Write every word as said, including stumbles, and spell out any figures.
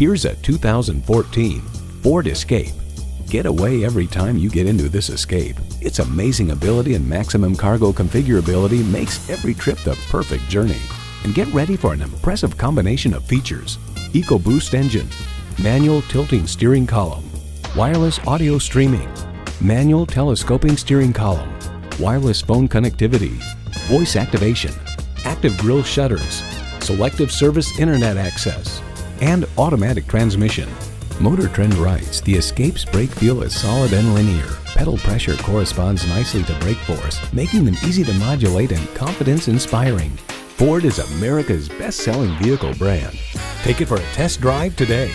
Here's a two thousand fourteen Ford Escape. Get away every time you get into this Escape. Its amazing ability and maximum cargo configurability makes every trip the perfect journey. And get ready for an impressive combination of features: EcoBoost engine, manual tilting steering column, wireless audio streaming, manual telescoping steering column, wireless phone connectivity, voice activation, active grille shutters, selective service internet access, and automatic transmission. Motor Trend writes, "The Escape's brake feel is solid and linear. Pedal pressure corresponds nicely to brake force, making them easy to modulate and confidence-inspiring. Ford is America's best-selling vehicle brand. Take it for a test drive today."